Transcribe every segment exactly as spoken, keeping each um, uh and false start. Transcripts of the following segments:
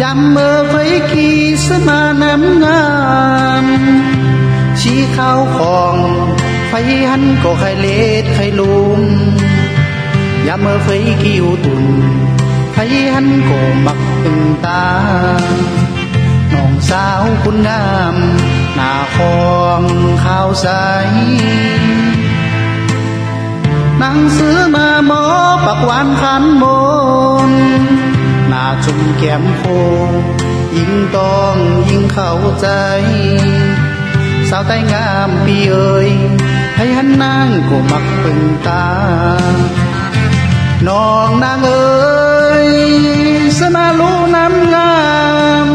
ยามเมื่อไฟกีสมาน้ำงามชี้เข้าของไฟหันก็ไขเลดไขลุมยามเมื่อไฟกีอุตุนไฟหันก็มักตึงตาน้องสาวคุณงามหน้าคองขาวใสหนังสือมาหมอปักหวานขันมนหน้าจุ่มแก้มโคยิ่งต้องยิ่งเข้าใจสาวใต้งามปีเอ่ยให้หันนางก็มักเปิ่งตาน้องนางเอ๋ยสมารู้น้ำงาม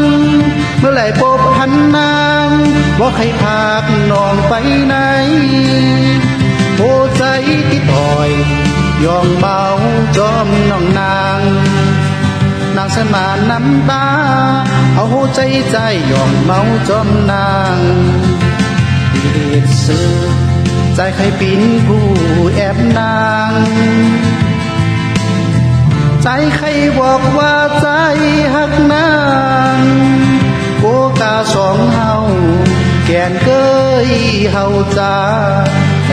เมื่อไหร่พบหันนางว่าใครพาน้องไปไหนโอ้ใจติดอ่อยยองเบาจอมน้องนางนางสมานน้ำตาเอาใจใจยองเมาจอมนางดีดซื้อใจใครปิ้นผู้แอบนางใจใครบอกว่าใจหักนางโกกาสองเฮาแก่นเกยเฮาจาใคร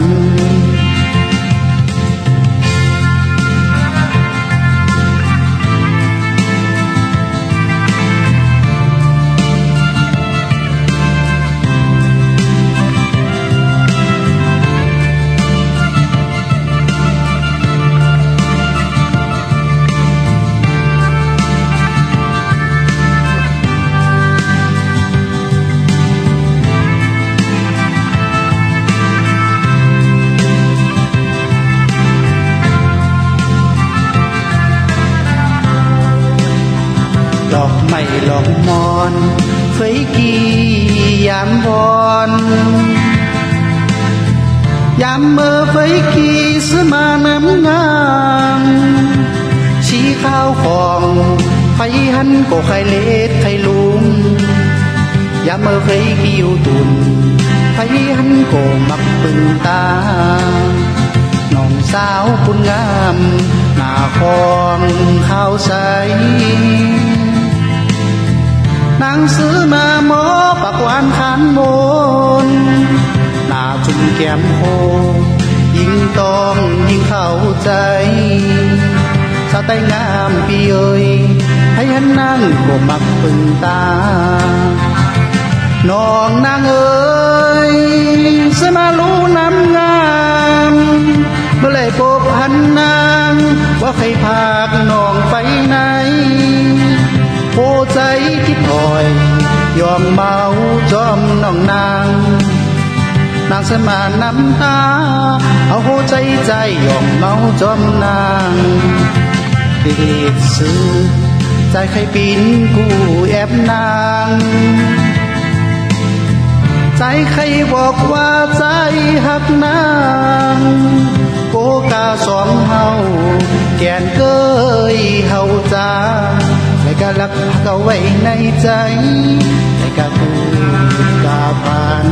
นดอกไม้หลอกมอนเฟยกียามบอนยามเมื่อเฟยกีสมาน้ำงามชี้ข้าวของไฟหันก็ไขเลดไขลุมยามเมื่อเฟยกีอยู่ตุนไฟหันก็มักเปิ่งตาน้องสาวคุณงามหน้าคองขาวใสนางซื้อมาหมอปักหวานขันมนหน้าจุ่มแก้มโคยิ่งต้องยิ่งเข้าใจสาวใต้งามปีเอ่ยให้หันนางก็มักเปิ่งตาน้องนางเอ๋ยสมารู้น้ำงามเมื่อไหร่พบหันนางว่าใครพาน้องไปไหนโอ้ใจที่ถอยยอมเมาจอมน้องนางนางสมานน้ำตาเอาโอ้ใจใจยอมเมาจอมนางดีดซื้อใจใครปีนกูแอบนางใจใครบอกว่าใจหักนางโกกาสองเฮาแก่นเกยเฮาจาใครก็รักเอาไว้ในใจใครก็คือกาฝัน